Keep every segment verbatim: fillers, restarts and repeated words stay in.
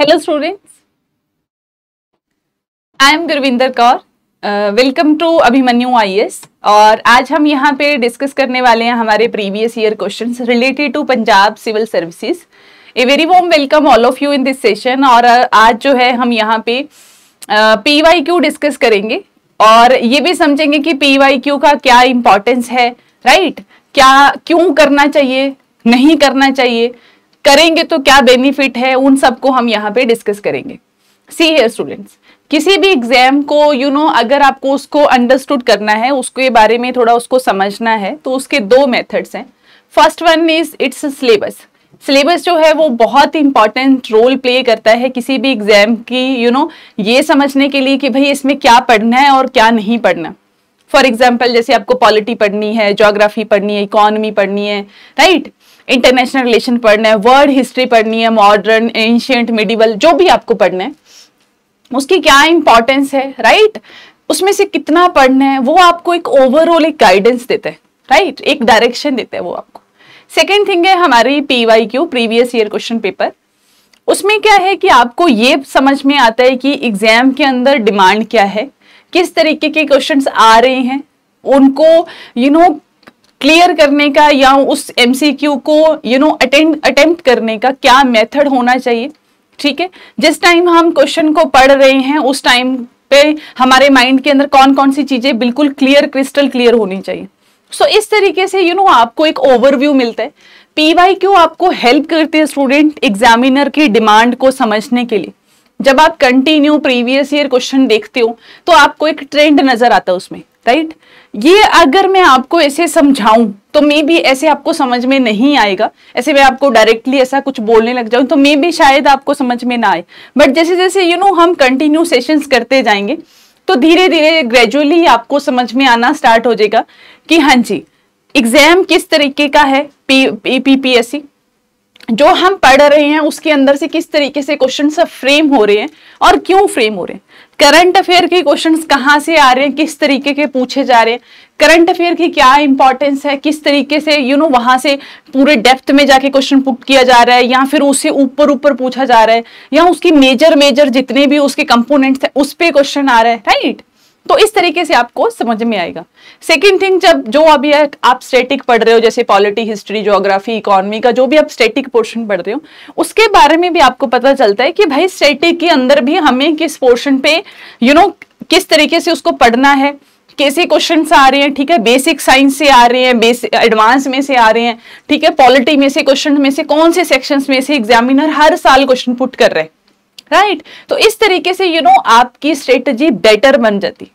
Hello students, I am Gurvinder Kaur, welcome to Abhimanyu I A S. और आज हम यहाँ पे डिस्कस करने वाले हैं हमारे previous year questions related to Punjab civil services. A very warm welcome all of you in this session. और आज जो है हम यहाँ पे पी वाई क्यू डिस्कस करेंगे और ये भी समझेंगे कि पी वाई क्यू का क्या इम्पोर्टेंस है, राइट right? क्या क्यों करना चाहिए, नहीं करना चाहिए, करेंगे तो क्या बेनिफिट है, उन सबको हम यहाँ पे डिस्कस करेंगे। सी हियर स्टूडेंट्स, किसी भी एग्जाम को यू you नो know, अगर आपको उसको अंडरस्टूड करना है, उसके बारे में थोड़ा उसको समझना है, तो उसके दो मेथड्स हैं। First one is it's syllabus. Syllabus जो है वो बहुत इंपॉर्टेंट रोल प्ले करता है किसी भी एग्जाम की यू you नो know, ये समझने के लिए कि भाई इसमें क्या पढ़ना है और क्या नहीं पढ़ना। फॉर एग्जाम्पल जैसे आपको पॉलिटी पढ़नी है, ज्योग्राफी पढ़नी है, इकोनॉमी पढ़नी है, राइट right? इंटरनेशनल रिलेशन पढ़ना है, वर्ल्ड हिस्ट्री पढ़नी है, मॉडर्न, एंशिएंट, मिडिवल, जो भी आपको पढ़ना है उसकी क्या इंपॉर्टेंस है, राइट right? उसमें से कितना पढ़ना है वो आपको एक ओवरऑल एक गाइडेंस देता है, राइट right? एक डायरेक्शन देता है वो आपको। सेकेंड थिंग है हमारी P Y Q previous year question paper. उसमें क्या है कि आपको ये समझ में आता है कि एग्जाम के अंदर डिमांड क्या है, किस तरीके के क्वेश्चन आ रहे हैं, उनको you you know know, clear करने का या उस एमसीक्यू को यू नो अटेम्प्ट अटेम्प्ट करने का क्या मेथड होना चाहिए। ठीक है, जिस टाइम हम क्वेश्चन को पढ़ रहे हैं उस टाइम पे हमारे माइंड के अंदर कौन कौन सी चीजें बिल्कुल क्लियर, क्रिस्टल क्लियर होनी चाहिए। सो so, इस तरीके से यू you नो know, आपको एक ओवरव्यू मिलता है। पीवाईक्यू आपको हेल्प करते हैं स्टूडेंट एग्जामिनर की डिमांड को समझने के लिए। जब आप कंटिन्यू प्रीवियस ईयर क्वेश्चन देखते हो तो आपको एक ट्रेंड नजर आता है उसमें, राइट right? ये अगर मैं आपको ऐसे समझाऊं तो मे बी ऐसे आपको समझ में नहीं आएगा। ऐसे मैं आपको डायरेक्टली ऐसा कुछ बोलने लग जाऊं तो मे बी शायद आपको समझ में ना आए, बट जैसे जैसे यू नो हम कंटिन्यू सेशंस करते जाएंगे तो धीरे धीरे ग्रेजुअली आपको समझ में आना स्टार्ट हो जाएगा कि हाँ जी एग्जाम किस तरीके का है। पी पी एस सी जो हम पढ़ रहे हैं उसके अंदर से किस तरीके से क्वेश्चन सब फ्रेम हो रहे हैं और क्यों फ्रेम हो रहे हैं। करंट अफेयर के क्वेश्चंस कहाँ से आ रहे हैं, किस तरीके के पूछे जा रहे हैं, करंट अफेयर की क्या इंपॉर्टेंस है, किस तरीके से यू नो वहाँ से पूरे डेप्थ में जाके क्वेश्चन पुट किया जा रहा है या फिर उससे ऊपर ऊपर पूछा जा रहा है या उसकी मेजर मेजर जितने भी उसके कंपोनेंट्स हैं उस पर क्वेश्चन आ रहा है, राइट। तो इस तरीके से आपको समझ में आएगा। सेकेंड थिंग, जब जो अभी आप स्टैटिक पढ़ रहे हो जैसे पॉलिटी, हिस्ट्री, ज्योग्राफी, इकोनॉमी का जो भी आप स्टैटिक पोर्शन पढ़ रहे हो उसके बारे में भी आपको पता चलता है कि भाई स्टैटिक के अंदर भी हमें किस पोर्शन पे यू you नो know, किस तरीके से उसको पढ़ना है, कैसे क्वेश्चन आ रहे हैं। ठीक है, बेसिक साइंस से आ रहे हैं, बेसिक एडवांस में से आ रहे हैं, ठीक है, पॉलिटी में से, क्वेश्चन में से, कौन से सेक्शन में से एग्जामिनर हर साल क्वेश्चन पुट कर रहे हैं, राइट right? तो इस तरीके से यू you नो know, आपकी स्ट्रेटजी बेटर बन जाती,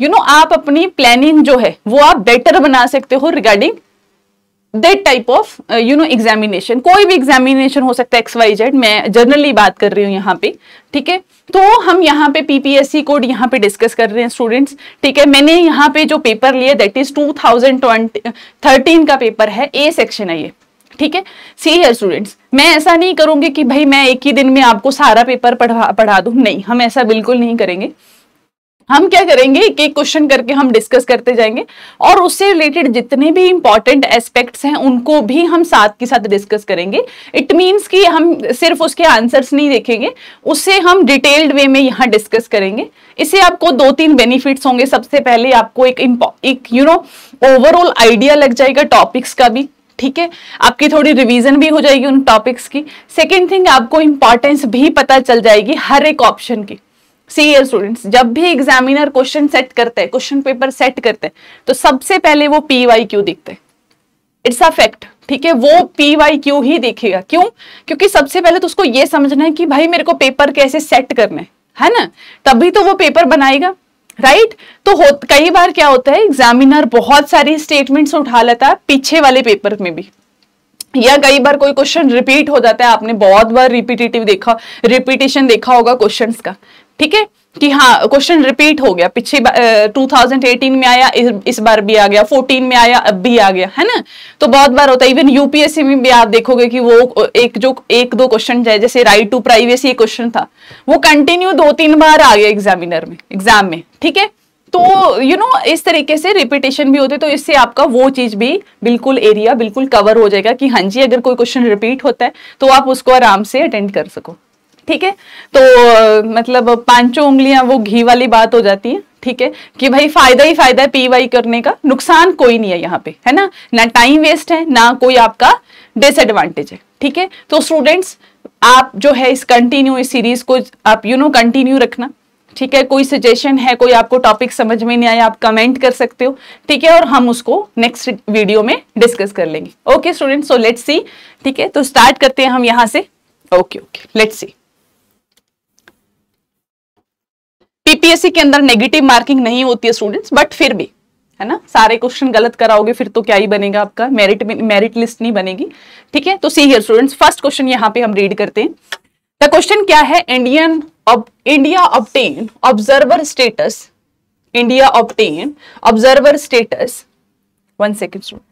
यू you नो know, आप अपनी प्लानिंग जो है वो आप बेटर बना सकते हो regarding that type of you know examination. कोई भी एग्जामिनेशन हो सकता है एक्स वाई जेड, मैं जनरली बात कर रही हूँ यहाँ पे। ठीक है, तो हम यहाँ पे पीपीएससी कोड यहाँ पे डिस्कस कर रहे हैं स्टूडेंट्स। ठीक है, मैंने यहाँ पे जो पेपर लिया that is two thousand thirteen का पेपर है, ए सेक्शन है ये। ठीक है, सी हियर स्टूडेंट्स, मैं ऐसा नहीं करूंगी कि भाई मैं एक ही दिन में आपको सारा पेपर पढ़ा पढ़ा दूं, नहीं, हम ऐसा बिल्कुल नहीं करेंगे। हम क्या करेंगे, एक एक क्वेश्चन करके हम डिस्कस करते जाएंगे और उससे रिलेटेड जितने भी इंपॉर्टेंट एस्पेक्ट्स हैं उनको भी हम साथ के साथ डिस्कस करेंगे। इट मीन्स कि हम सिर्फ उसके आंसर्स नहीं देखेंगे, उससे हम डिटेल्ड वे में यहाँ डिस्कस करेंगे। इससे आपको दो तीन बेनिफिट्स होंगे। सबसे पहले आपको एक यू नो ओवरऑल आइडिया लग जाएगा टॉपिक्स का भी। ठीक है, आपकी थोड़ी रिवीजन भी हो जाएगी उन टॉपिक्स की। सेकेंड थिंग, आपको इंपॉर्टेंस भी पता चल जाएगी हर एक ऑप्शन की। सी हियर स्टूडेंट्स, जब भी एग्जामिनर क्वेश्चन सेट करते हैं, क्वेश्चन पेपर सेट करते हैं, तो सबसे पहले वो पीवाईक्यू देखते हैं। It's a fact. ठीक है, वो पीवाईक्यू ही देखेगा। क्यों? क्योंकि सबसे पहले तो उसको ये समझना है कि भाई मेरे को पेपर कैसे सेट करना है, है ना, तभी तो वो पेपर बनाएगा, राइट right? तो कई बार क्या होता है, एग्जामिनर बहुत सारी स्टेटमेंट्स उठा लेता है पीछे वाले पेपर में भी, या कई बार कोई क्वेश्चन रिपीट हो जाता है। आपने बहुत बार रिपीटेटिव देखा, रिपीटेशन देखा होगा क्वेश्चंस का। ठीक है, कि हाँ क्वेश्चन रिपीट हो गया, पीछे टू थाउजेंड एटीन में आया, इस, इस बार भी आ गया, फोर्टीन में आया, अब भी आ गया, है ना। तो बहुत बार होता है, इवन यूपीएससी में भी आप देखोगे कि वो एक जो एक दो क्वेश्चन है, जैसे राइट टू प्राइवेसी क्वेश्चन था, वो कंटिन्यू दो तीन बार आ गया एग्जामिनर में, एग्जाम में। ठीक है, तो यू you नो know, इस तरीके से रिपीटेशन भी होते, तो इससे आपका वो चीज भी बिल्कुल एरिया बिल्कुल कवर हो जाएगा कि हाँ जी अगर कोई क्वेश्चन रिपीट होता है तो आप उसको आराम से अटेंड कर सको। ठीक है। तो मतलब पांचों उंगलियां वो घी वाली बात हो जाती है, ठीक है, कि भाई फायदा ही फायदा है पीवाई करने का, नुकसान कोई नहीं है यहाँ पे, है ना, ना टाइम वेस्ट है ना कोई आपका डिसएडवांटेज है, ठीक है। तो स्टूडेंट्स आप जो है इस कंटिन्यू इस सीरीज को आप यू नो कंटिन्यू रखना, ठीक है। कोई सजेशन है, कोई आपको टॉपिक समझ में नहीं आया आप कमेंट कर सकते हो, ठीक है, और हम उसको नेक्स्ट वीडियो में डिस्कस कर लेंगे। Okay students, so let's see, ठीक है, तो स्टार्ट करते हैं हम यहाँ से। Okay okay let's see. PPSC के अंदर नेगेटिव मार्किंग नहीं होती है स्टूडेंट्स, बट फिर भी, है ना, सारे क्वेश्चन गलत कराओगे फिर तो क्या ही बनेगा आपका, मेरिट मेरिट लिस्ट नहीं बनेगी, ठीक है। तो see here students, first question यहाँ पे हम रीड करते हैं। द क्वेश्चन क्या है, Indian India obtain observer status, India obtain observer status, one second student.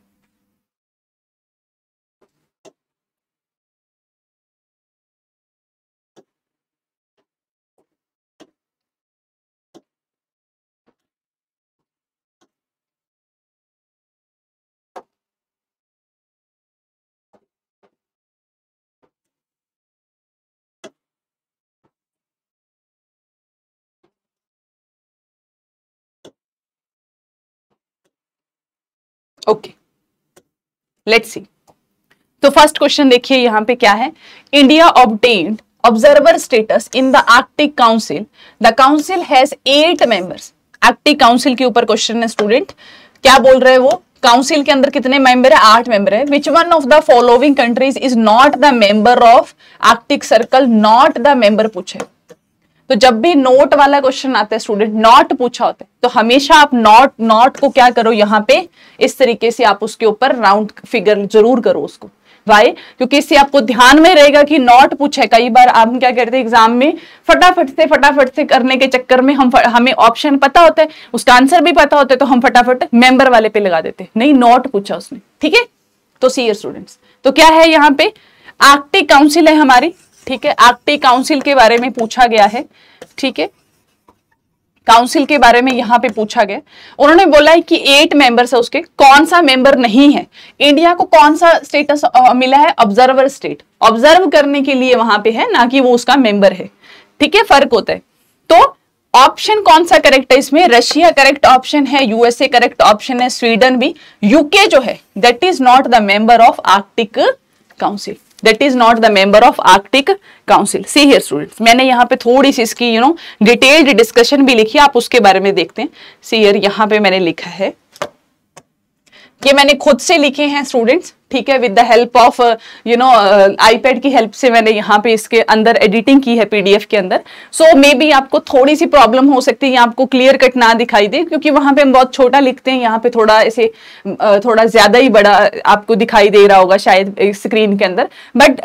Okay let's see. तो फर्स्ट क्वेश्चन देखिए यहाँ पे क्या है, India obtained observer status in the Arctic council, the council has eight members. Arctic council के ऊपर question है student, क्या बोल रहे हैं वो, काउंसिल के अंदर कितने मेंबर है, आठ मेंबर है। Which one of the following countries is not the member of Arctic circle, not the member पूछे। तो जब भी नोट वाला क्वेश्चन आता है स्टूडेंट, नॉट पूछा होता है, तो हमेशा आप नॉट नॉट को क्या करो यहाँ पे, इस तरीके से आप उसके ऊपर राउंड फिगर जरूर करो उसको। वाई, क्योंकि इससे आपको ध्यान में रहेगा कि नॉट पूछा है। कई बार आप क्या करते हैं एग्जाम में, फटाफट से फटाफट से करने के चक्कर में हम हमें ऑप्शन पता होता है, उसका आंसर भी पता होता है, तो हम फटाफट मेंबर वाले पे लगा देते हैं, नहीं नॉट पूछा उसने, ठीक है। तो सीयर स्टूडेंट्स, तो क्या है यहाँ पे, आर्कटिक काउंसिल है हमारी, ठीक है, आर्कटिक काउंसिल के बारे में पूछा गया है, ठीक है, काउंसिल के बारे में यहाँ पे पूछा गया। उन्होंने बोला है कि एट मेंबर्स है उसके, कौन सा मेंबर नहीं है, इंडिया को कौन सा स्टेटस मिला है, ऑब्जर्वर स्टेट, ऑब्जर्व करने के लिए वहां पे है, ना कि वो उसका मेंबर है, ठीक है, फर्क होता है। तो ऑप्शन कौन सा करेक्ट है इसमें, रशिया करेक्ट ऑप्शन है, यूएसए करेक्ट ऑप्शन है, स्वीडन भी, यूके जो है that is not the member of Arctic council, That is not the member of Arctic Council. See here students, मैंने यहाँ पे थोड़ी सी इसकी you know detailed discussion भी लिखी, आप उसके बारे में देखते हैं। See here, यहाँ पे मैंने लिखा है, ये मैंने खुद से लिखे हैं स्टूडेंट्स, ठीक है, with the help of you know iPad की हेल्प से मैंने यहाँ पे इसके अंदर एडिटिंग की है पीडीएफ के अंदर। सो मे बी आपको थोड़ी सी प्रॉब्लम हो सकती है या आपको क्लियर कट ना दिखाई दे, क्योंकि वहां पे हम बहुत छोटा लिखते हैं, यहाँ पे थोड़ा ऐसे uh, थोड़ा ज्यादा ही बड़ा आपको दिखाई दे रहा होगा शायद स्क्रीन के अंदर, बट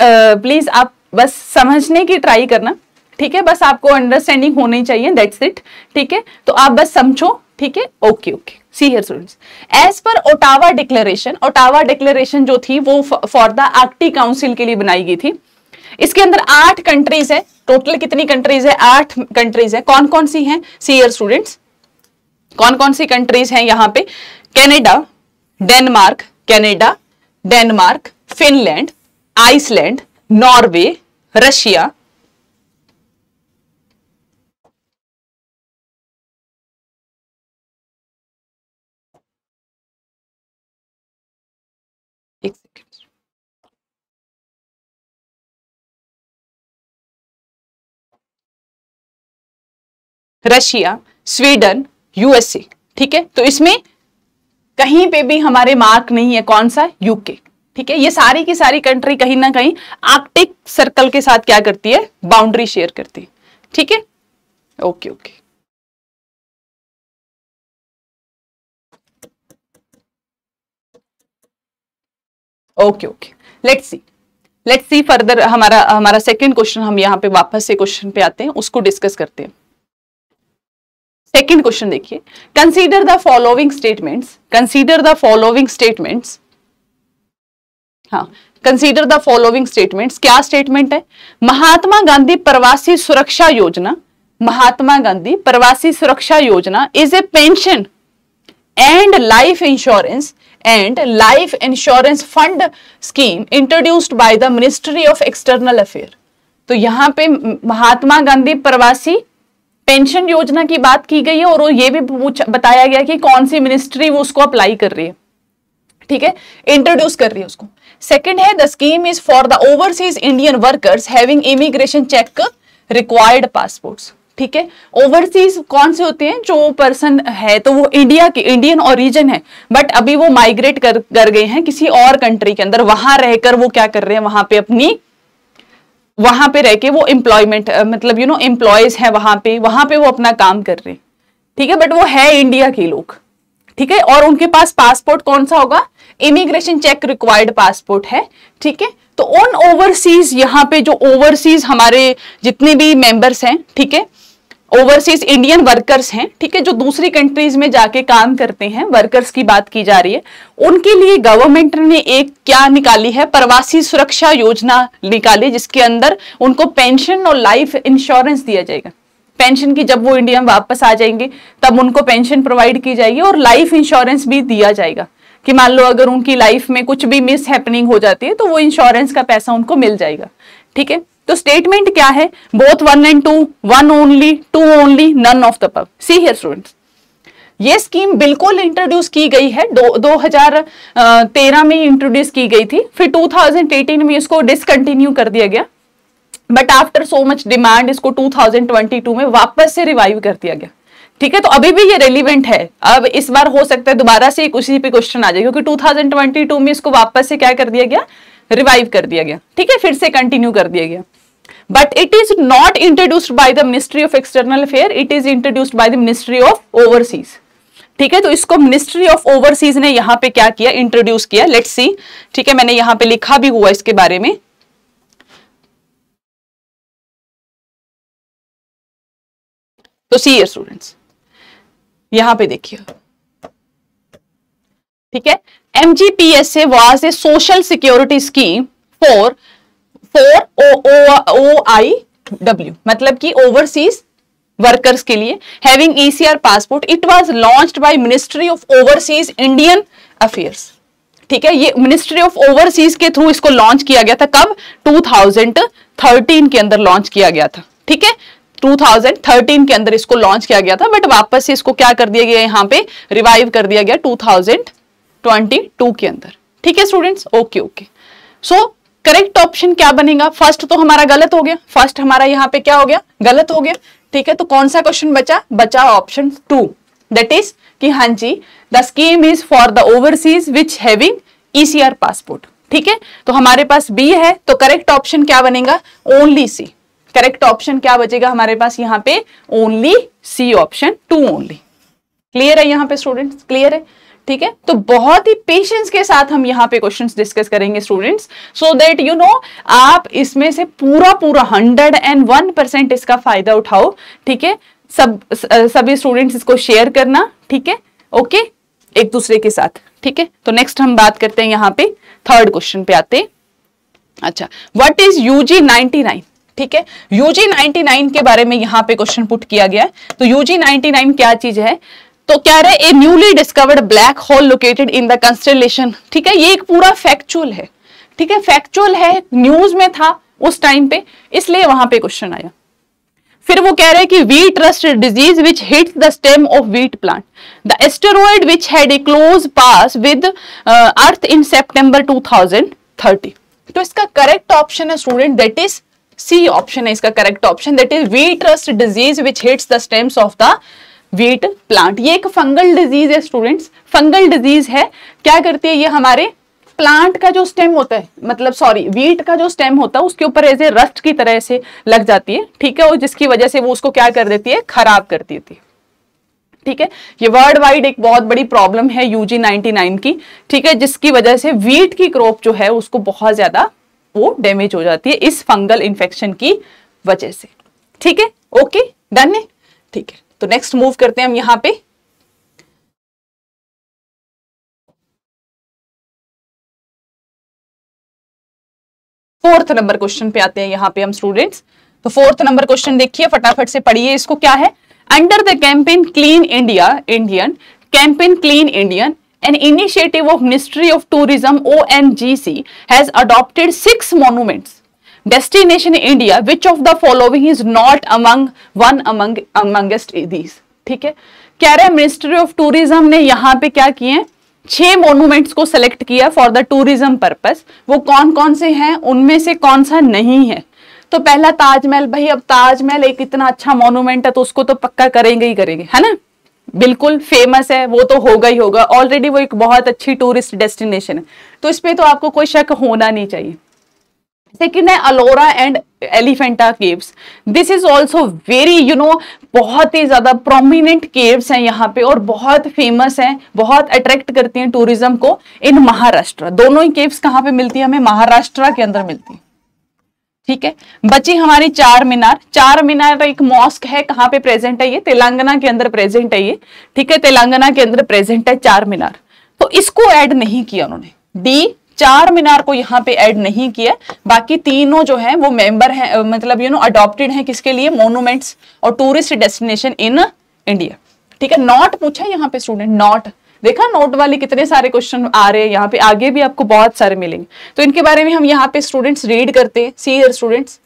प्लीज uh, आप बस समझने की ट्राई करना, ठीक है, बस आपको अंडरस्टैंडिंग होनी चाहिए, दैट्स इट, ठीक है। तो आप बस समझो, ठीक है, okay okay. See here students, as per Ottawa declaration, Ottawa declaration जो थी वो फॉर द आर्कटिक काउंसिल के लिए बनाई गई थी। इसके अंदर आठ कंट्रीज है, टोटल कितनी कंट्रीज है, आठ कंट्रीज है। कौन कौन सी हैं, सी हियर स्टूडेंट्स, कौन कौन सी कंट्रीज हैं यहाँ पे, Canada, Denmark, Canada, Denmark, Finland, Iceland, Norway, Russia, Russia, Sweden, USA, ठीक है। तो इसमें कहीं पे भी हमारे मार्क नहीं है, कौन सा, यूके, ठीक है। ये सारी की सारी कंट्री कहीं ना कहीं आर्कटिक सर्कल के साथ क्या करती है, बाउंड्री शेयर करती है, ठीक है, okay okay. Okay okay let's see, let's see further. हमारा हमारा सेकंड क्वेश्चन, हम यहाँ पे वापस से क्वेश्चन पे आते हैं, उसको डिस्कस करते हैं। सेकंड क्वेश्चन देखिए, consider the following statements, consider the following statements, हाँ कंसीडर द फॉलोइंग स्टेटमेंट्स। क्या स्टेटमेंट है, महात्मा गांधी प्रवासी सुरक्षा योजना, महात्मा गांधी प्रवासी सुरक्षा योजना is a pension and life insurance and life insurance fund scheme introduced by the Ministry of External Affairs, तो यहाँ पे महात्मा गांधी प्रवासी पेंशन योजना की बात की गई है और वो ये भी बताया गया कि कौन सी मिनिस्ट्री वो उसको अप्लाई कर रही है, ठीक है, इंट्रोड्यूस कर रही है उसको। सेकंड है the scheme is for the overseas Indian workers having immigration check required passports, ठीक है। ओवरसीज कौन से होते हैं, जो पर्सन है तो वो इंडिया के इंडियन ओरिजिन है बट अभी वो माइग्रेट कर कर गए हैं किसी और कंट्री के अंदर, वहां रहकर वो क्या कर रहे हैं, वहां पे अपनी वहां पे रह के वो एम्प्लॉयमेंट मतलब यू नो एम्प्लॉयज है वहां पे वहां पे वो अपना काम कर रहे हैं, ठीक है, बट वो है इंडिया के लोग, ठीक है, और उनके पास पासपोर्ट कौन सा होगा, इमिग्रेशन चेक रिक्वायर्ड पासपोर्ट है, ठीक है। तो ऑन ओवरसीज यहाँ पे जो ओवरसीज हमारे जितने भी मेंबर्स हैं, ठीक है, ओवरसीज इंडियन वर्कर्स हैं, ठीक है, जो दूसरी कंट्रीज में जाके काम करते हैं, वर्कर्स की बात की जा रही है, उनके लिए गवर्नमेंट ने एक क्या निकाली है, प्रवासी सुरक्षा योजना निकाली, जिसके अंदर उनको पेंशन और लाइफ इंश्योरेंस दिया जाएगा। पेंशन की जब वो इंडिया में वापस आ जाएंगे तब उनको पेंशन प्रोवाइड की जाएगी और लाइफ इंश्योरेंस भी दिया जाएगा कि मान लो अगर उनकी लाइफ में कुछ भी मिस हैपनिंग हो जाती है तो वो इंश्योरेंस का पैसा उनको मिल जाएगा, ठीक है। तो स्टेटमेंट क्या है, both one and two, one only, two only, none of the above. See here students, ये स्कीम बिल्कुल इंट्रोड्यूस की गई है, दो हजार तेरह में इंट्रोड्यूस की गई थी, फिर टू थाउजेंड एटीन में इसको डिसकंटिन्यू कर दिया गया, but after so much demand इसको टू थाउजेंड ट्वेंटी टू में वापस से रिवाइव कर दिया गया, ठीक है। तो अभी भी ये रेलिवेंट है, अब इस बार हो सकता है दोबारा से उसी पे क्वेश्चन आ जाए क्योंकि टू थाउजेंड ट्वेंटी टू में इसको वापस से क्या कर दिया गया, रिवाइव कर दिया गया, ठीक है, फिर से कंटिन्यू कर दिया गया। But it is not introduced by the ministry of external affair, it is introduced by the ministry of overseas, ठीक है। तो इसको मिनिस्ट्री ऑफ ओवरसीज ने यहाँ पे क्या किया, इंट्रोड्यूस किया। लेट्स सी, ठीक है, मैंने यहाँ पे लिखा भी हुआ इसके बारे में। तो सी ये स्टूडेंट्स, यहां पे देखिए, ठीक है, MGPSA was a social security scheme for for O I W, मतलब कि ओवरसीज वर्कर्स के लिए, having ECR passport. It was launched by ministry of overseas Indian affairs, ठीक है, ये मिनिस्ट्री ऑफ ओवरसीज के थ्रू इसको लॉन्च किया गया था। कब, टू थाउजेंड थर्टीन के अंदर लॉन्च किया गया था, ठीक है, टू थाउजेंड थर्टीन के अंदर इसको लॉन्च किया गया था, बट वापस से इसको क्या कर दिया गया, यहाँ पे रिवाइव कर दिया गया टू थाउजेंड ट्वेंटी टू के अंदर, ठीक है students. Okay okay, so correct option क्या बनेगा, फर्स्ट तो हमारा गलत हो गया, फर्स्ट हमारा यहाँ पे क्या हो गया, गलत हो गया, ठीक है। तो कौन सा क्वेश्चन बचा, बचा ऑप्शन टू, दैट इज कि हाँ जी the scheme is for the overseas which having ECR passport, ठीक है। तो हमारे पास बी है, तो करेक्ट ऑप्शन क्या बनेगा, ओनली सी। करेक्ट ऑप्शन क्या बचेगा हमारे पास यहाँ पे, only C option, two only. Clear है यहाँ पे स्टूडेंट्स, क्लियर है, ठीक है। तो बहुत ही पेशेंस के साथ हम यहाँ पे क्वेश्चंस डिस्कस करेंगे students, so that you know आप इसमें से पूरा पूरा हंड्रेड एंड वन परसेंट इसका फायदा उठाओ, ठीक है। सब सभी स्टूडेंट्स इसको शेयर करना, ठीक है, ओके, एक दूसरे के साथ, ठीक है। तो नेक्स्ट हम बात करते हैं, यहाँ पे थर्ड क्वेश्चन पे आते हैं। अच्छा, what is UG ninety nine, ठीक है, यूजी नाइनटी नाइन के बारे में यहाँ पे क्वेश्चन पुट किया गया है। तो यूजी नाइनटी नाइन क्या चीज है, तो क्या रहे, a newly discovered black hole located in the constellation, ठीक है, ये एक पूरा फैक्चुअल है, ठीक है, फैक्चुअल है, न्यूज में था उस टाइम पे इसलिए वहां पे क्वेश्चन आया। फिर वो कह रहे कि wheat rust disease which hits the stem of wheat plant, the asteroid which had a close pass with earth in September two thousand thirty. तो इसका करेक्ट ऑप्शन है student, that is C option है इसका correct option, that is wheat rust disease which hits the stems of the wheat plant. ये एक fungal disease है students, fungal disease है, क्या करती है ये, हमारे प्लांट का जो स्टेम होता है, मतलब सॉरी वीट का जो स्टेम होता है उसके ऊपर ऐसे रस्ट की तरह से लग जाती है, ठीक है, और जिसकी वजह से वो उसको क्या कर देती है, खराब कर देती है, ठीक है। ये वर्ल्ड वाइड एक बहुत बड़ी प्रॉब्लम है यूजी नाइनटी नाइन की, ठीक है, जिसकी वजह से वीट की क्रॉप जो है उसको बहुत ज्यादा वो डैमेज हो जाती है इस फंगल इंफेक्शन की वजह से, ठीक है, ओके डन है, ठीक है। तो नेक्स्ट मूव करते हैं हम यहाँ पे, फोर्थ नंबर क्वेश्चन पे आते हैं यहाँ पे हम स्टूडेंट्स। तो फोर्थ नंबर क्वेश्चन देखिए, फटाफट से पढ़िए इसको, क्या है, under the campaign clean India Indian campaign clean Indian An initiative of Ministry of Tourism (O N G C) has adopted six monuments destination India which of the following is not among one among amongst these. ठीक है, कह रहे हैं ministry of tourism ने यहाँ पे क्या किए, छह मोन्यूमेंट्स को सेलेक्ट किया फॉर द टूरिज्म पर्पस। वो कौन कौन से हैं, उनमें से कौन सा नहीं है। तो पहला ताजमहल, भाई अब ताजमहल एक इतना अच्छा मोन्यूमेंट है तो उसको तो पक्का करेंगे ही करेंगे, है ना, बिल्कुल फेमस है, वो तो होगा ही होगा, ऑलरेडी वो एक बहुत अच्छी टूरिस्ट डेस्टिनेशन है, तो इसमें तो आपको कोई शक होना नहीं चाहिए। सेकेंड है Ellora and Elephanta caves, this is also very you know बहुत ही ज्यादा प्रोमिनेंट केव्स हैं यहाँ पे और बहुत फेमस हैं, बहुत अट्रैक्ट करती हैं टूरिज्म को इन महाराष्ट्र। दोनों ही केव्स कहाँ पे मिलती है, हमें महाराष्ट्र के अंदर मिलती है। ठीक है, बची हमारी चार मीनार। चार मीनार एक मॉस्क है, कहाँ पे प्रेजेंट है ये, तेलंगाना के अंदर प्रेजेंट है ये। ठीक है, तेलंगाना के अंदर प्रेजेंट है चार मीनार, तो इसको ऐड नहीं किया उन्होंने, डी चार मीनार को यहाँ पे ऐड नहीं किया। बाकी तीनों जो है वो मेंबर हैं, मतलब यू नो अडॉप्टेड हैं किसके लिए, मोन्यूमेंट्स और टूरिस्ट डेस्टिनेशन इन इंडिया। ठीक है, नॉट पूछा यहाँ पे स्टूडेंट, नॉट देखा, नोट वाले कितने सारे क्वेश्चन आ रहे हैं यहाँ पे, आगे भी आपको बहुत सारे मिलेंगे, तो इनके बारे में हम यहाँ पे स्टूडेंट्स रीड करते हैं। सी स्टूडेंट्स,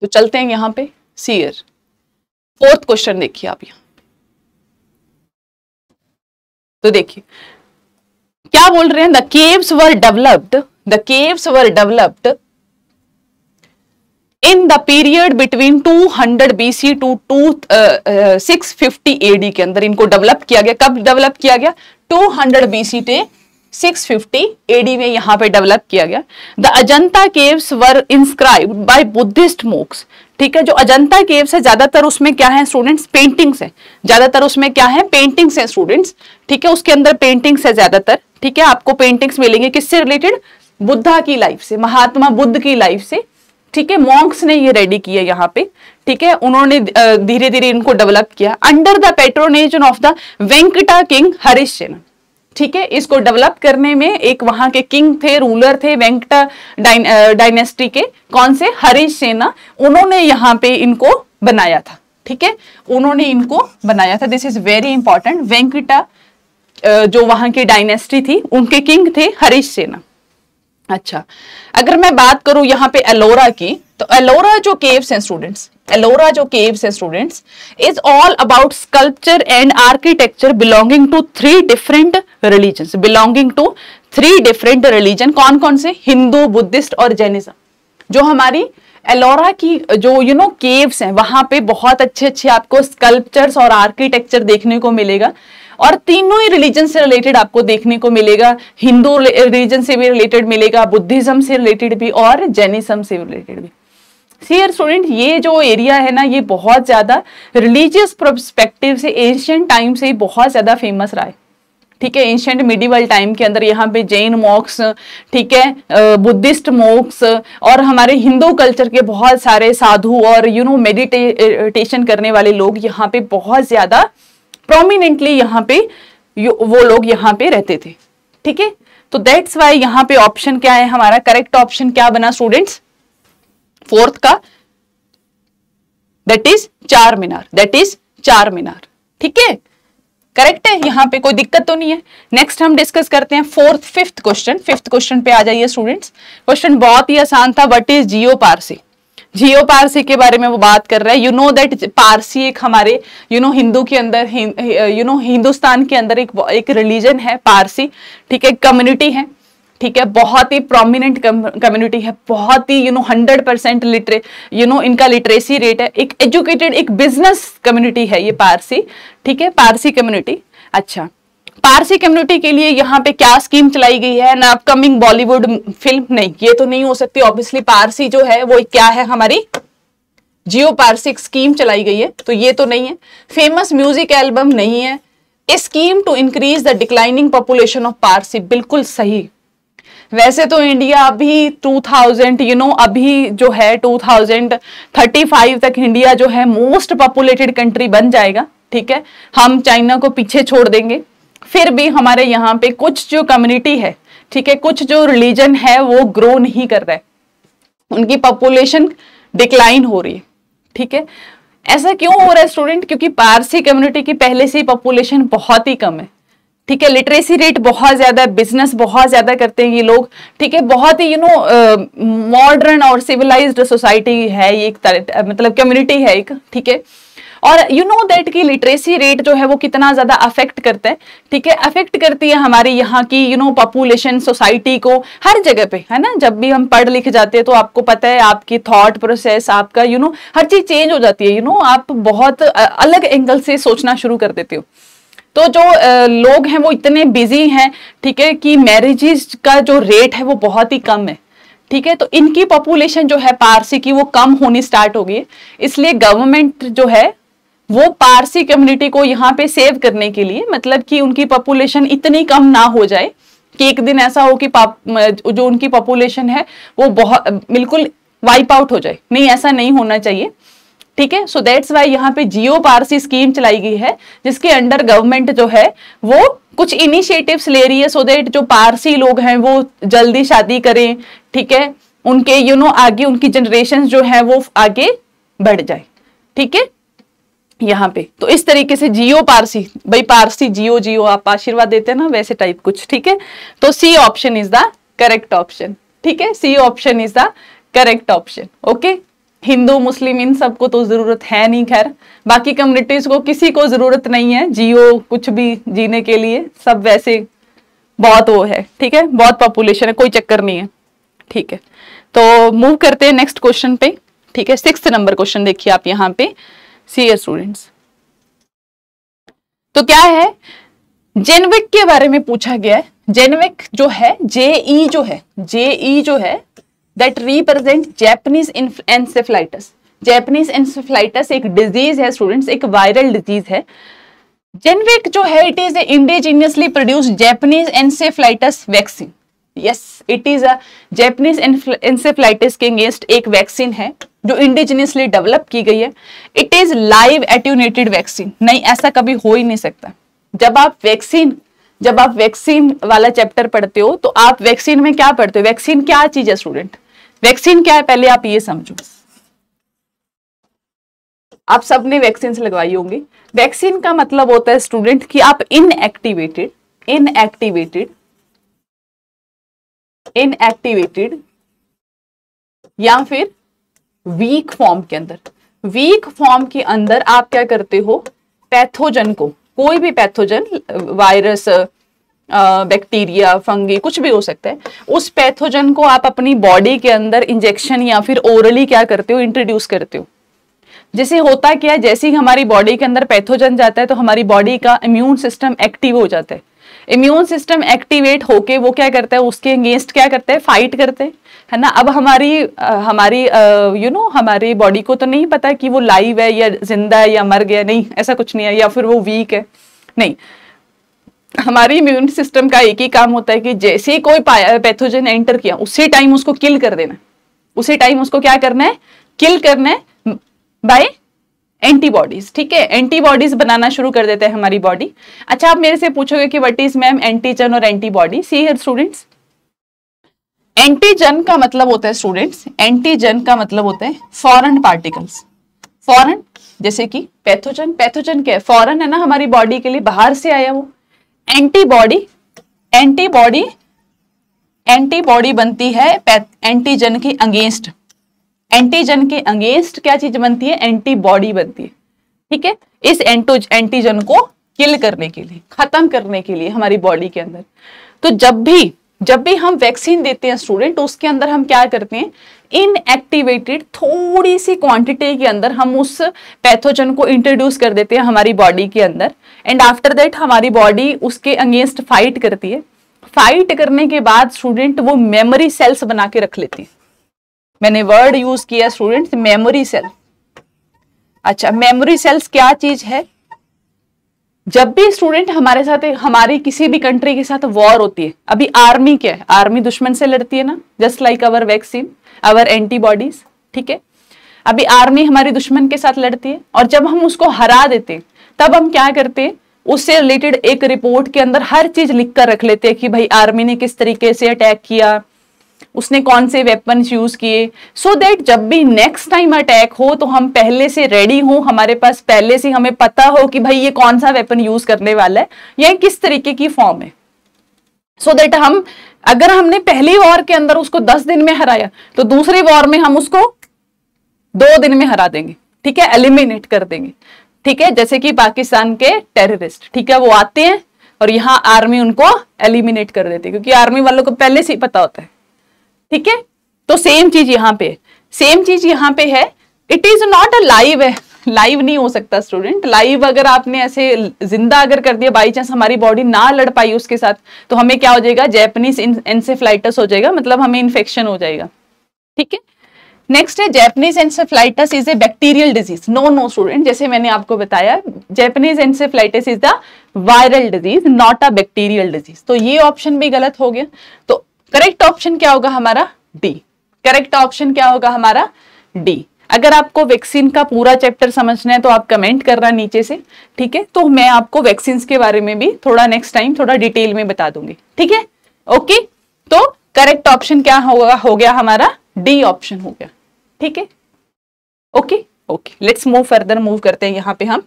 तो चलते हैं यहाँ पे सी फोर्थ क्वेश्चन, देखिए आप यहाँ, तो देखिए क्या बोल रहे हैं, the caves were developed, the caves were developed in the period between two hundred BC to six fifty AD के अंदर इनको डेवलप किया गया। कब डेवलप किया गया, टू हंड्रेड बीसी से सिक्स फिफ्टी एडी में यहाँ पे डेवलप किया गया। The Ajanta caves were inscribed by Buddhist monks. ठीक है, जो अजंता केव्स है ज्यादातर उसमें क्या है स्टूडेंट्स, पेंटिंग्स है, ज्यादातर उसमें क्या है पेंटिंग्स है स्टूडेंट्स। ठीक है, उसके अंदर पेंटिंग्स है ज्यादातर। ठीक है, आपको पेंटिंग्स मिलेंगे किससे रिलेटेड, बुद्धा की लाइफ से, महात्मा बुद्ध की लाइफ से। ठीक है, मॉन्क्स ने ये रेडी किया यहाँ पे। ठीक है, उन्होंने धीरे धीरे इनको डेवलप किया under the पैट्रोनेशन of the Venkata king Harishchandra. ठीक है, इसको डेवलप करने में एक वहां के किंग थे, रूलर थे, वेंकटा डायनेस्टी के, कौन से, हरिसेना, उन्होंने यहाँ पे इनको बनाया था। ठीक है, उन्होंने इनको बनाया था, this is very important. Venkata जो वहां की डायनेस्टी थी, उनके किंग थे हरिसेना। अच्छा, अगर मैं बात करूं यहाँ पे एलोरा की, तो एलोरा जो केव्स हैं स्टूडेंट्स, एलोरा जो केव्स है students is all about sculpture and architecture belonging to three different religions, belonging to three different religion, कौन कौन से, हिंदू, बुद्धिस्ट और जैनिज्म। जो हमारी एलोरा की जो यू नो केव्स हैं, वहां पे बहुत अच्छे अच्छे आपको स्कल्पचर्स और आर्किटेक्चर देखने को मिलेगा, और तीनों ही रिलीजन से रिलेटेड आपको देखने को मिलेगा, हिंदू रिलीजन से भी रिलेटेड मिलेगा, बुद्धिज्म से रिलेटेड भी और जैनिज्म से रिलेटेड भी। सीयर स्टूडेंट, ये जो एरिया है ना, ये बहुत ज्यादा रिलीजियस परस्पेक्टिव से एंशियंट टाइम से बहुत ज्यादा फेमस रहा है। ठीक है, एंशियंट मिडिवल टाइम के अंदर यहाँ पे जैन मॉक्स, ठीक है, बुद्धिस्ट मॉक्स और हमारे हिंदू कल्चर के बहुत सारे साधु और यू नो मेडिटेशन करने वाले लोग यहाँ पे बहुत ज्यादा प्रोमिनेंटली यहाँ पे वो लोग यहाँ पे रहते थे। ठीक है, तो दैट्स वाई यहाँ पे ऑप्शन क्या है हमारा, करेक्ट ऑप्शन क्या बना स्टूडेंट्स, फोर्थ का, that is Charminar, that is Charminar. ठीक है, करेक्ट है, यहाँ पे कोई दिक्कत तो नहीं है। नेक्स्ट हम डिस्कस करते हैं fourth fifth question, fifth question पे आ जाइए स्टूडेंट्स। क्वेश्चन बहुत ही आसान था, व्हाट इज जियो पारसी, जियो पारसी के बारे में वो बात कर रहा है। यू नो दैट पारसी एक हमारे यू नो हिंदू के अंदर यू नो हिंदुस्तान के अंदर एक एक रिलीजन है पारसी। ठीक है, कम्युनिटी है, ठीक है, बहुत ही प्रोमिनेंट कम्युनिटी है, बहुत ही यू नो हंड्रेड परसेंट लिटरे यू नो इनका लिटरेसी रेट है, एक एजुकेटेड एक बिजनेस कम्युनिटी है ये पारसी। ठीक है, पारसी कम्युनिटी। अच्छा, पारसी कम्युनिटी के लिए यहाँ पे क्या स्कीम चलाई गई है, एन अपकमिंग बॉलीवुड फिल्म, नहीं ये तो नहीं हो सकती ऑब्वियसली, पारसी जो है वो क्या है हमारी जियो पारसी स्कीम चलाई गई है, तो ये तो नहीं है। फेमस म्यूजिक एल्बम नहीं है। Scheme to increase the declining population of Parsi, बिल्कुल सही। वैसे तो इंडिया अभी टू थाउजेंड यू नो अभी जो है टू थाउजेंड थर्टी फाइव तक इंडिया जो है मोस्ट पॉपुलेटेड कंट्री बन जाएगा। ठीक है, हम चाइना को पीछे छोड़ देंगे, फिर भी हमारे यहाँ पे कुछ जो कम्युनिटी है, ठीक है, कुछ जो रिलीजन है वो ग्रो नहीं कर रहा है, उनकी पॉपुलेशन डिक्लाइन हो रही है। ठीक है, ऐसा क्यों हो रहा है स्टूडेंट, क्योंकि पारसी कम्युनिटी की पहले से ही पॉपुलेशन बहुत ही कम है। ठीक है, लिटरेसी रेट बहुत ज्यादा, बिजनेस बहुत ज्यादा करते हैं ये लोग, ठीक है, बहुत ही यू नो मॉडर्न और सिविलाइज्ड सोसाइटी है ये, एक तरह मतलब कम्युनिटी है एक, ठीक है। और यू नो दैट कि लिटरेसी रेट जो है वो कितना ज़्यादा अफेक्ट करता है, ठीक है, अफेक्ट करती है हमारी यहाँ की यू नो पॉपुलेशन, सोसाइटी को, हर जगह पे, है ना। जब भी हम पढ़ लिख जाते हैं तो आपको पता है आपकी थॉट प्रोसेस, आपका यू नो हर चीज़ चेंज हो जाती है, यू नो आप बहुत अलग एंगल से सोचना शुरू कर देते हो। तो जो लोग हैं वो इतने बिजी हैं, ठीक है, कि मैरिजेज का जो रेट है वो बहुत ही कम है, ठीक है। तो इनकी पॉपुलेशन जो है पारसी की वो कम होनी स्टार्ट हो गई, इसलिए गवर्नमेंट जो है वो पारसी कम्युनिटी को यहाँ पे सेव करने के लिए, मतलब कि उनकी पॉपुलेशन इतनी कम ना हो जाए कि एक दिन ऐसा हो कि जो उनकी पॉपुलेशन है वो बहुत बिल्कुल वाइप आउट हो जाए, नहीं ऐसा नहीं होना चाहिए, ठीक है। सो दैट्स वाई यहाँ पे जियो पारसी स्कीम चलाई गई है, जिसके अंडर गवर्नमेंट जो है वो कुछ इनिशिएटिव्स ले रही है, सो दैट जो पारसी लोग हैं वो जल्दी शादी करें, ठीक है, उनके यू नो आगे उनकी जनरेशन जो है वो आगे बढ़ जाए, ठीक है। यहाँ पे तो इस तरीके से जियो पारसी, भाई पारसी जियो जियो आप आशीर्वाद देते हैं ना, वैसे टाइप कुछ, ठीक है। तो C option is the correct option, ठीक है, C option is the correct option. Okay, Hindu Muslim इन सबको तो जरूरत है नहीं, खैर बाकी कम्युनिटीज को किसी को जरूरत नहीं है जियो कुछ भी जीने के लिए, सब वैसे बहुत वो है, ठीक है, बहुत पॉपुलेशन है, कोई चक्कर नहीं है, ठीक है। तो मूव करते हैं नेक्स्ट क्वेश्चन पे, ठीक है, सिक्स्थ नंबर क्वेश्चन देखिए आप यहाँ पे सीए स्टूडेंट्स। तो क्या है, जेनविक के बारे में पूछा गया है। जेनविक जो है, जेई जो है, जेई जो है that represent Japanese encephalitis. Japanese encephalitis एक disease है students, एक viral disease है। Genvac जो है it is a indigenously produced Japanese encephalitis vaccine. Yes, it is a Japanese encephalitis के against एक vaccine है जो indigenously develop की गई है। It is live attenuated vaccine. नहीं, ऐसा कभी हो ही नहीं सकता। जब आप vaccine जब आप वैक्सीन वाला चैप्टर पढ़ते हो तो आप वैक्सीन में क्या पढ़ते हो, वैक्सीन क्या चीज है स्टूडेंट, वैक्सीन क्या है पहले आप ये समझो। आप सबने वैक्सीन लगवाई होंगी। वैक्सीन का मतलब होता है स्टूडेंट कि आप इनएक्टिवेटेड इनएक्टिवेटेड इनएक्टिवेटेड या फिर वीक फॉर्म के अंदर वीक फॉर्म के अंदर आप क्या करते हो, पैथोजन को, कोई भी पैथोजन, वायरस, बैक्टीरिया, फंगी, कुछ भी हो सकता है, उस पैथोजन को आप अपनी बॉडी के अंदर इंजेक्शन या फिर ओरली क्या करते हो, इंट्रोड्यूस करते हो। जैसे होता क्या है, जैसे ही हमारी बॉडी के अंदर पैथोजन जाता है तो हमारी बॉडी का इम्यून सिस्टम एक्टिव हो जाता है। इम्यून सिस्टम एक्टिवेट होके वो क्या करता है, उसके अगेंस्ट क्या करता है, फाइट करते हैं, है ना। अब हमारी हमारी यू नो हमारी बॉडी को तो नहीं पता कि वो लाइव है या जिंदा है या मर गया, नहीं ऐसा कुछ नहीं है, या फिर वो वीक है, नहीं। हमारी इम्यून सिस्टम का एक ही काम होता है कि जैसे ही कोई पैथोजन एंटर किया उसी टाइम उसको किल कर देना, उसी टाइम उसको क्या करना है, किल करना है बाय एंटीबॉडीज, ठीक है, एंटीबॉडीज बनाना शुरू कर देते हैं हमारी बॉडी। अच्छा, आप मेरे से पूछोगे कि व्हाट इज मैम एंटीजन और antibody. See here students, antigen का मतलब होता है स्टूडेंट्स एंटीजन का मतलब होता है फॉरेन पार्टिकल्स। फॉरेन जैसे कि पैथोजन, पैथोजन क्या है, फॉरेन है ना, हमारी बॉडी के लिए बाहर से आया वो। एंटीबॉडी एंटीबॉडी एंटीबॉडी बनती है एंटीजन के अगेंस्ट, एंटीजन के अगेंस्ट क्या चीज बनती है, एंटीबॉडी बनती है, ठीक है। इस एंटीजन को किल करने के लिए, खत्म करने के लिए हमारी बॉडी के अंदर। तो जब भी जब भी हम वैक्सीन देते हैं स्टूडेंट, उसके अंदर हम क्या करते हैं, इनएक्टिवेटेड थोड़ी सी क्वांटिटी के अंदर हम उस पैथोजन को इंट्रोड्यूस कर देते हैं हमारी बॉडी के अंदर, एंड आफ्टर दैट हमारी बॉडी उसके अगेंस्ट फाइट करती है। फाइट करने के बाद स्टूडेंट वो मेमोरी सेल्स बना के रख लेती है। मैंने वर्ड यूज किया स्टूडेंट्स, मेमोरी सेल। अच्छा, मेमोरी सेल्स क्या चीज है, जब भी स्टूडेंट हमारे साथ, हमारी किसी भी कंट्री के साथ वॉर होती है, अभी आर्मी क्या है, आर्मी दुश्मन से लड़ती है ना, just like our vaccine, our antibodies, ठीक है। अभी आर्मी हमारी दुश्मन के साथ लड़ती है और जब हम उसको हरा देते हैं तब हम क्या करते हैं, उससे रिलेटेड एक रिपोर्ट के अंदर हर चीज लिख कर रख लेते हैं कि भाई आर्मी ने किस तरीके से अटैक किया, उसने कौन से वेपन्स यूज किए, सो दैट जब भी नेक्स्ट टाइम अटैक हो तो हम पहले से रेडी हों, हमारे पास पहले से हमें पता हो कि भाई ये कौन सा वेपन यूज करने वाला है या किस तरीके की फॉर्म है, सो so दैट हम, अगर हमने पहली वॉर के अंदर उसको दस दिन में हराया तो दूसरी वॉर में हम उसको दो दिन में हरा देंगे, ठीक है, एलिमिनेट कर देंगे, ठीक है, जैसे कि पाकिस्तान के टेररिस्ट, ठीक है, वो आते हैं और यहाँ आर्मी उनको एलिमिनेट कर देती है क्योंकि आर्मी वालों को पहले से ही पता होता है, ठीक है। तो सेम चीज यहाँ पे, सेम चीज यहाँ पे है, it is not a live, है लाइव नहीं हो सकता स्टूडेंट, लाइव अगर आपने ऐसे जिंदा अगर कर दिया बाई चांस हमारी बॉडी ना लड़ पाई उसके साथ तो हमें क्या हो जाएगा, जैपनीज एंसेफलाइटिस हो जाएगा, मतलब हमें इन्फेक्शन हो जाएगा, ठीक है। नेक्स्ट है Japanese encephalitis is a bacterial disease, no no student, जैसे मैंने आपको बताया Japanese encephalitis is the viral disease not a bacterial disease, तो ये ऑप्शन भी गलत हो गया, तो करेक्ट ऑप्शन क्या होगा हमारा डी, करेक्ट ऑप्शन क्या होगा हमारा डी। अगर आपको वैक्सीन का पूरा चैप्टर समझना है तो आप कमेंट करना नीचे से, ठीक है, तो मैं आपको वैक्सीन के बारे में भी थोड़ा नेक्स्ट टाइम थोड़ा डिटेल में बता दूंगी, ठीक है, ओके। तो करेक्ट ऑप्शन क्या होगा, हो गया हमारा डी ऑप्शन हो गया, ठीक है, okay okay. Let's move further, move करते हैं यहाँ पे हम।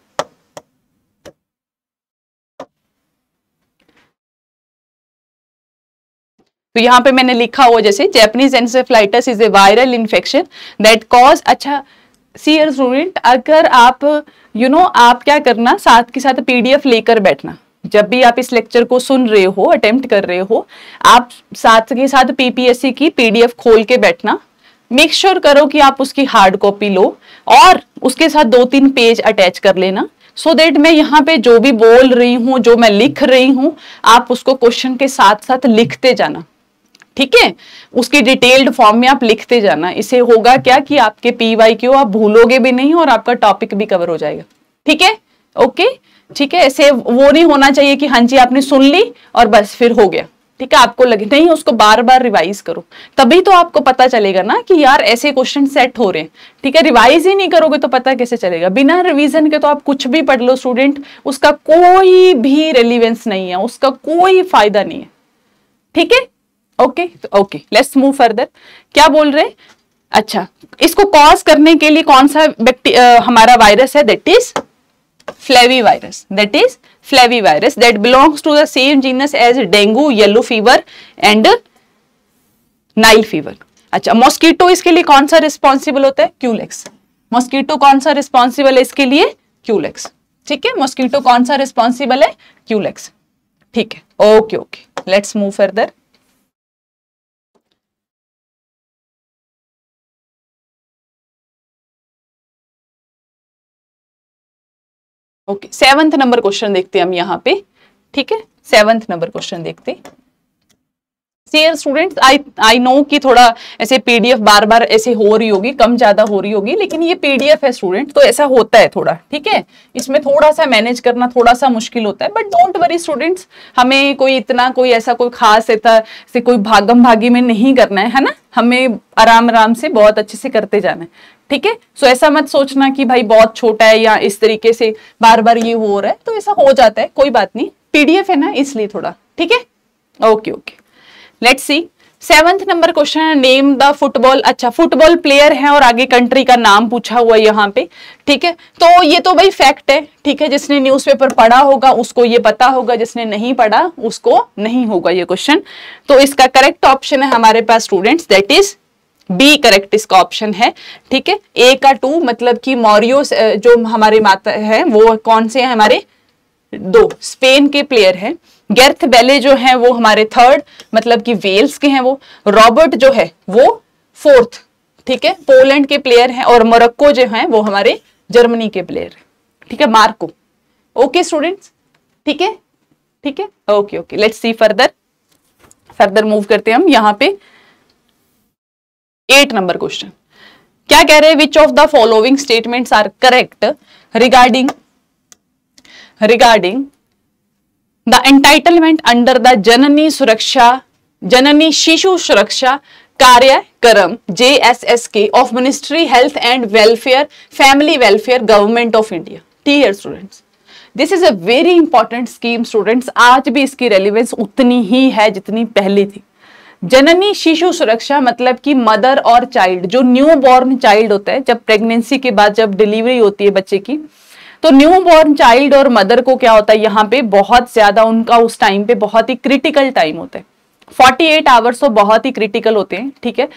तो यहाँ पे मैंने लिखा हुआ जैसे Japanese encephalitis is a viral infection that cause, अच्छा सी यर स्टूडेंट, अगर आप यू you नो know, आप क्या करना, साथ के साथ पीडीएफ लेकर बैठना, जब भी आप इस लेक्चर को सुन रहे हो, अटेम्प्ट कर रहे हो, आप साथ के साथ पीपीएससी की पीडीएफ खोल के बैठना, मेक श्योर sure करो कि आप उसकी हार्ड कॉपी लो और उसके साथ दो तीन पेज अटैच कर लेना, सो so देट मैं यहाँ पे जो भी बोल रही हूँ, जो मैं लिख रही हूँ, आप उसको क्वेश्चन के साथ साथ लिखते जाना, ठीक है, उसकी डिटेल्ड फॉर्म में आप लिखते जाना। इससे होगा क्या कि आपके पीवाईक्यू आप भूलोगे भी नहीं और आपका टॉपिक भी कवर हो जाएगा, ठीक है, ओके, ठीक है। ऐसे वो नहीं होना चाहिए कि हाँ जी आपने सुन ली और बस फिर हो गया, ठीक है, आपको लगे नहीं, उसको बार बार रिवाइज करो, तभी तो आपको पता चलेगा ना कि यार ऐसे क्वेश्चन सेट हो रहे हैं, ठीक है, रिवाइज ही नहीं करोगे तो पता कैसे चलेगा। बिना रिवीजन के तो आप कुछ भी पढ़ लो स्टूडेंट, उसका कोई भी रेलिवेंस नहीं है, उसका कोई फायदा नहीं है, ठीक है, okay okay. Let's move further, क्या बोल रहे हैं, अच्छा इसको कॉज करने के लिए कौन सा बैक्टीरिया हमारा वायरस है, that is flavivirus, that is flavivirus that belongs to the same genus as dengue, yellow fever and Nile fever. अच्छा मॉस्किटो इसके लिए कौन सा रिस्पॉन्सिबल होता है, क्यूलेक्स, मॉस्किटो कौन सा रिस्पॉन्सिबल है इसके लिए, क्यूलेक्स, ठीक है, मॉस्किटो कौन सा रिस्पॉन्सिबल है, क्यूलेक्स, ठीक है, okay okay. Let's move further, okay seventh number question देखते हैं हम यहाँ पे, ठीक है, सेवंथ नंबर क्वेश्चन देखते हैं। See here students, I I know कि थोड़ा ऐसे पीडीएफ बार बार ऐसे हो रही होगी, कम ज्यादा हो रही होगी, लेकिन ये पीडीएफ है स्टूडेंट, तो ऐसा होता है थोड़ा, ठीक है, इसमें थोड़ा सा मैनेज करना थोड़ा सा मुश्किल होता है, बट डोंट वरी स्टूडेंट्स, हमें कोई इतना कोई ऐसा कोई खास ऐसा से कोई भागम भागी में नहीं करना है, है ना, हमें आराम आराम से बहुत अच्छे से करते जाना है, ठीक है। सो ऐसा मत सोचना कि भाई बहुत छोटा है या इस तरीके से बार बार ये हो रहा है, तो ऐसा हो जाता है, कोई बात नहीं, पीडीएफ है ना इसलिए थोड़ा, ठीक है, okay okay. Let's see seventh number question, name the football, अच्छा फुटबॉल प्लेयर है और आगे कंट्री का नाम पूछा हुआ है यहाँ पे, ठीक है, तो ये तो भाई फैक्ट है, ठीक है, जिसने न्यूज़पेपर पढ़ा होगा उसको ये पता होगा, जिसने नहीं पढ़ा उसको नहीं होगा ये क्वेश्चन, तो इसका करेक्ट ऑप्शन है हमारे पास students that is B, correct इसका ऑप्शन है, ठीक है। ए का टू मतलब कि मॉरियोस जो हमारे माता है वो कौन से है, हमारे दो स्पेन के प्लेयर है, गेर्थ बेले जो है वो हमारे थर्ड मतलब कि वेल्स के हैं, वो रॉबर्ट जो है वो फोर्थ, ठीक है, पोलैंड के प्लेयर हैं, और मोरक्को जो है वो हमारे जर्मनी के प्लेयर है, ठीक है, मार्को, ओके स्टूडेंट्स, ठीक है, ठीक है, okay okay. Let's see further, further move करते हैं हम यहाँ पे एट नंबर क्वेश्चन, क्या कह रहे हैं, which of the following statements are correct regarding regarding The entitlement under the Janani Suraksha Janani Shishu Suraksha Karyakram J S S K of Ministry Health and Welfare Family Welfare Government of India। Dear students, this is a very important scheme students, आज भी इसकी relevance उतनी ही है जितनी पहले थी। जननी शिशु सुरक्षा मतलब कि मदर और चाइल्ड, जो न्यू बॉर्न चाइल्ड होता है, जब प्रेगनेंसी के बाद जब डिलीवरी होती है बच्चे की, तो न्यू बॉर्न चाइल्ड और मदर को क्या होता है यहाँ पे बहुत ज्यादा उनका उस टाइम पे बहुत ही क्रिटिकल टाइम होता है। अड़तालीस आवर्स तो बहुत ही क्रिटिकल होते हैं, ठीक है।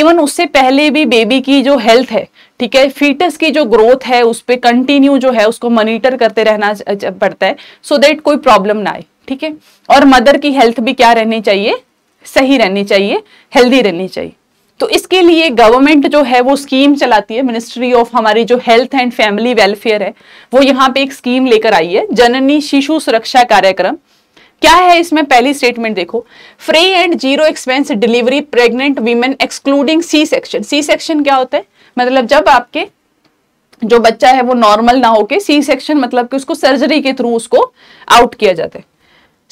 इवन उससे पहले भी बेबी की जो हेल्थ है, ठीक है, फीटस की जो ग्रोथ है उस पर कंटिन्यू जो है उसको मॉनिटर करते रहना पड़ता है, सो देट कोई प्रॉब्लम ना आए, ठीक है। और मदर की हेल्थ भी क्या रहनी चाहिए, सही रहनी चाहिए, हेल्दी रहनी चाहिए। तो इसके लिए गवर्नमेंट जो है वो स्कीम चलाती है, मिनिस्ट्री ऑफ हमारी जो हेल्थ एंड फैमिली वेलफेयर है वो यहाँ पे एक स्कीम लेकर आई है, जननी शिशु सुरक्षा कार्यक्रम। क्या है इसमें, पहली स्टेटमेंट देखो, free and zero expense delivery pregnant women excluding C section. C section क्या होता है, मतलब जब आपके जो बच्चा है वो नॉर्मल ना होके सी सेक्शन मतलब कि उसको सर्जरी के थ्रू उसको आउट किया जाता है।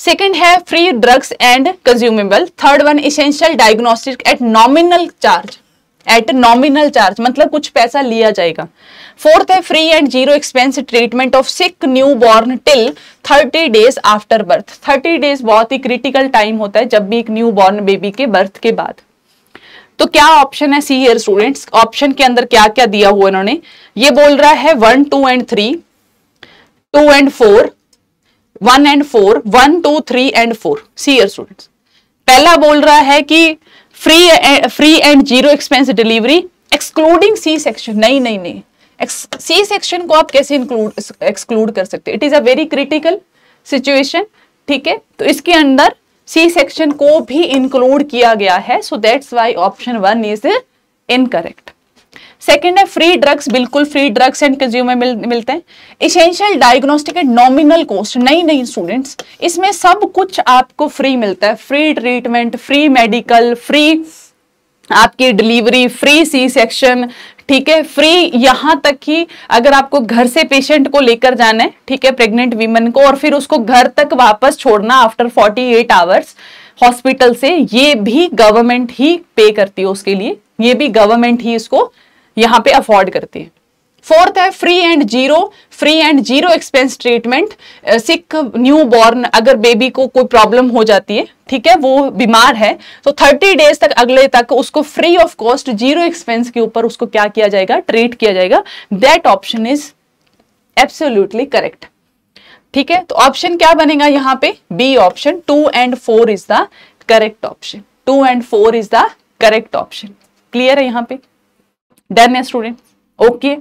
सेकेंड है free drugs and consumable. Third one essential diagnostic at nominal charge, at nominal charge मतलब कुछ पैसा लिया जाएगा। फोर्थ है free and zero expense treatment of sick newborn till thirty days after birth. Thirty days बहुत ही critical time होता है जब भी एक न्यू बॉर्न बेबी के बर्थ के बाद। तो क्या ऑप्शन है सी हियर स्टूडेंट्स, ऑप्शन के अंदर क्या क्या दिया हुआ इन्होंने, ये बोल रहा है one two and three, two and four, one and four, one two three and four. सीयर स्टूडेंट्स, पहला बोल रहा है कि free free and zero expense delivery excluding C section. नहीं नहीं नहीं, सी सेक्शन को आप कैसे इंक्लूड एक्सक्लूड कर सकते हैं, it is a very critical situation, ठीक है। तो इसके अंदर सी सेक्शन को भी इंक्लूड किया गया है, so that's why option one is incorrect. Second है फ्री ड्रग्स, बिल्कुल फ्री ड्रग्स एंड कंज्यूमर मिल, मिलते हैं। Essential diagnostic and nominal cost, नहीं नहीं स्टूडेंट्स, इसमें सब कुछ आपको फ्री मिलता है, free treatment, free medical, free आपकी डिलीवरी, फ्री सी सेक्शन, ठीक है, फ्री यहाँ तक कि अगर आपको घर से पेशेंट को लेकर जाना है, ठीक है, प्रेग्नेंट वीमेन को, और फिर उसको घर तक वापस छोड़ना after forty eight hours hospital से, ये भी गवर्नमेंट ही पे करती है उसके लिए, ये भी गवर्नमेंट ही इसको यहाँ पे अफोर्ड करती है। फोर्थ है free and zero, free and zero expense treatment sick newborn, अगर बेबी को कोई प्रॉब्लम हो जाती है, ठीक है, वो बीमार है, तो थर्टी डेज तक अगले तक उसको free of cost zero expense के ऊपर उसको क्या किया जाएगा, ट्रीट किया जाएगा। That option is absolutely correct, ठीक है। तो ऑप्शन क्या बनेगा यहाँ पे, B option, two and four is the correct option, two and four is the correct option. Clear है यहाँ पे, डन है स्टूडेंट्स, ओके,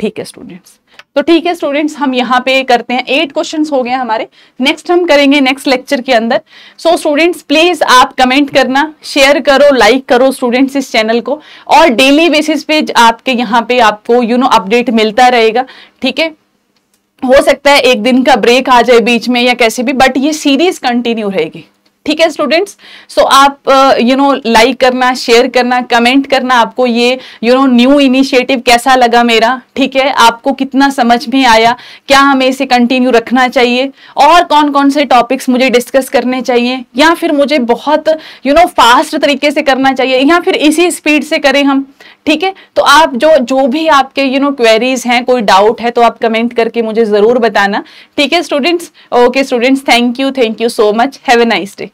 ठीक है स्टूडेंट्स। तो ठीक है स्टूडेंट्स, हम यहाँ पे करते हैं, एट क्वेश्चंस हो गए हमारे, नेक्स्ट हम करेंगे नेक्स्ट लेक्चर के अंदर। सो स्टूडेंट्स प्लीज आप कमेंट करना, शेयर करो, लाइक करो स्टूडेंट्स इस चैनल को, और डेली बेसिस पे आपके यहाँ पे आपको यू नो अपडेट मिलता रहेगा, ठीक है। हो सकता है एक दिन का ब्रेक आ जाए बीच में या कैसे भी, बट ये सीरीज कंटिन्यू रहेगी, ठीक है स्टूडेंट्स। सो आप यू नो लाइक करना, शेयर करना, कमेंट करना, आपको ये यू नो न्यू इनिशिएटिव कैसा लगा मेरा, ठीक है, आपको कितना समझ में आया, क्या हमें इसे कंटिन्यू रखना चाहिए, और कौन कौन से टॉपिक्स मुझे डिस्कस करने चाहिए, या फिर मुझे बहुत यू नो फास्ट तरीके से करना चाहिए, या फिर इसी स्पीड से करें हम, ठीक है। तो आप जो जो भी आपके यू नो क्वेरीज हैं, कोई डाउट है, तो आप कमेंट करके मुझे ज़रूर बताना, ठीक है students. Okay students, thank you, Thank you so much. Have a nice day.